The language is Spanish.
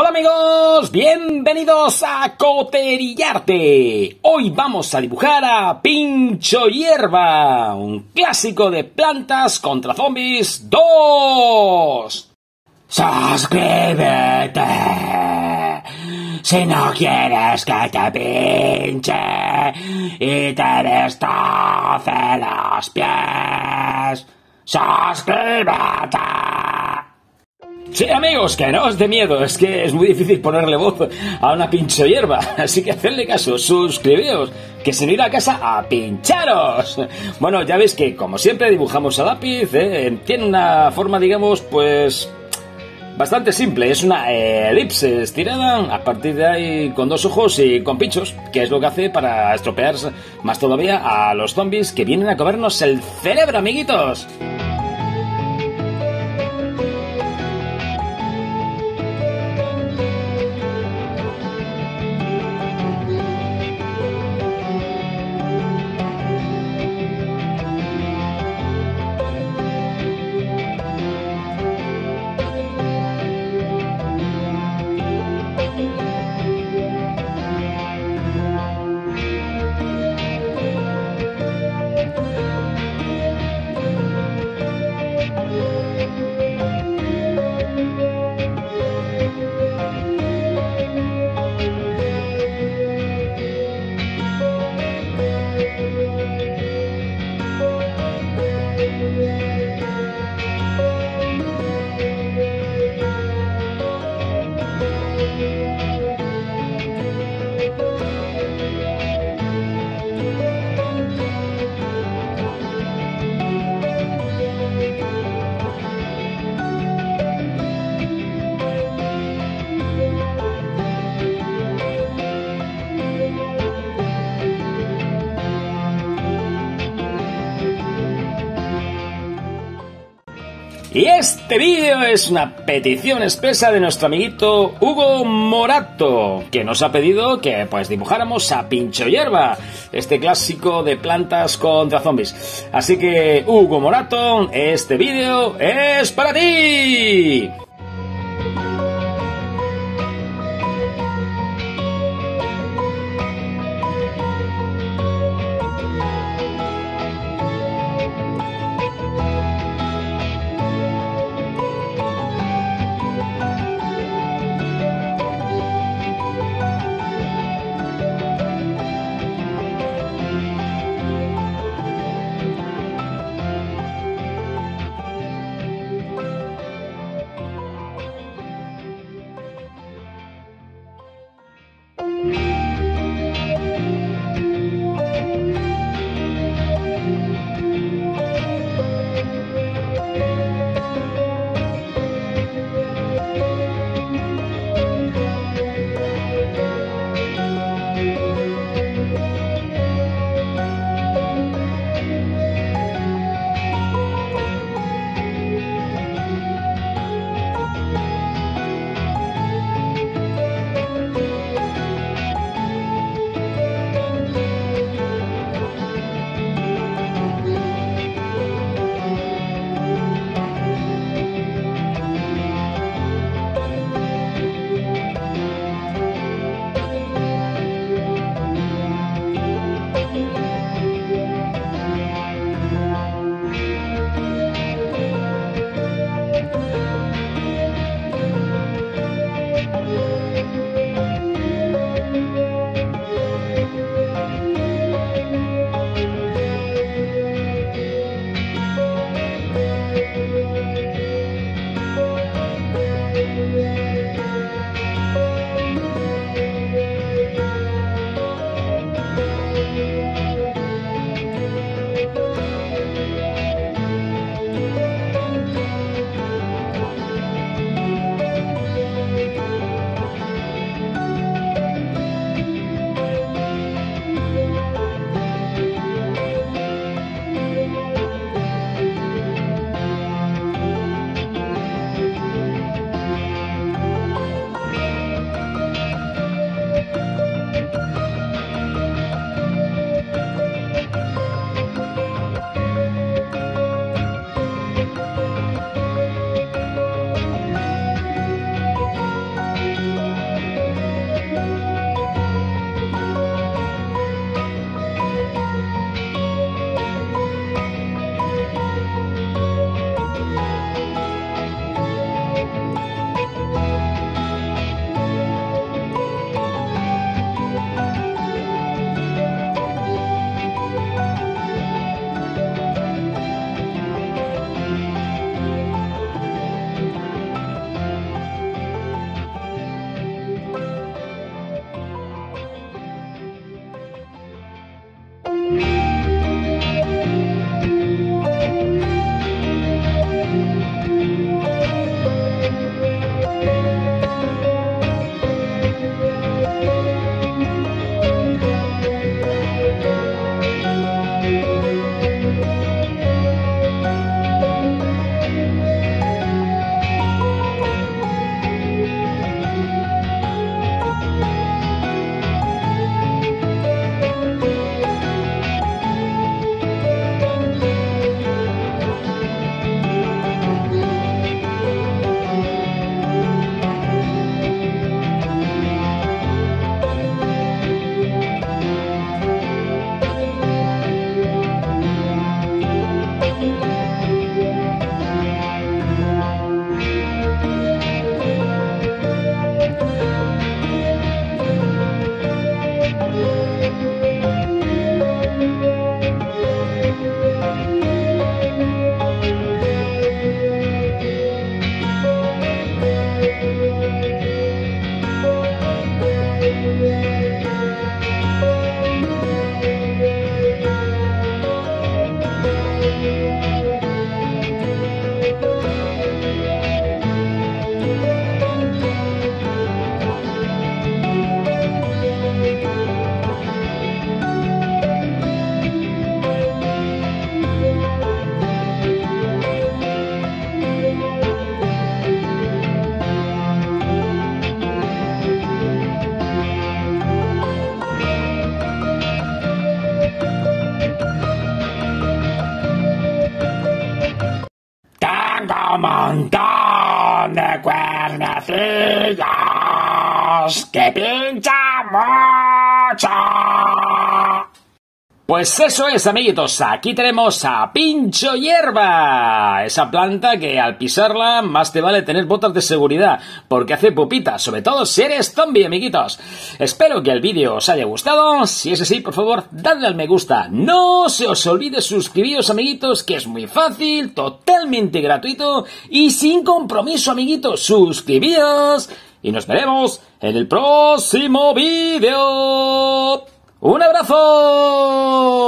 Hola amigos, bienvenidos a Coterillarte. Hoy vamos a dibujar a Pinchohierba, un clásico de plantas contra zombies 2. Suscríbete si no quieres que te pinche y te destroce los pies. Suscríbete. Sí, amigos, que no os dé miedo, es que es muy difícil ponerle voz a una pinchohierba, así que hacedle caso, suscribíos, que se me irá a casa a pincharos. Bueno, ya veis que, como siempre, dibujamos a lápiz, tiene una forma, digamos, pues bastante simple, es una elipse estirada, a partir de ahí con dos ojos y con pinchos, que es lo que hace para estropear más todavía a los zombies que vienen a comernos el cerebro, amiguitos. Y este vídeo es una petición expresa de nuestro amiguito Hugo Morato, que nos ha pedido que pues dibujáramos a Pinchohierba, este clásico de plantas contra zombies. Así que, Hugo Morato, este vídeo es para ti. tengo un montón de cuernecillos que pinchan mucho. Pues eso es, amiguitos, aquí tenemos a Pinchohierba, esa planta que al pisarla más te vale tener botas de seguridad, porque hace pupitas, sobre todo si eres zombie, amiguitos. Espero que el vídeo os haya gustado, si es así, por favor, dadle al me gusta. No se os olvide suscribiros, amiguitos, que es muy fácil, totalmente gratuito y sin compromiso, amiguitos. Suscribíos y nos veremos en el próximo vídeo. ¡Un abrazo!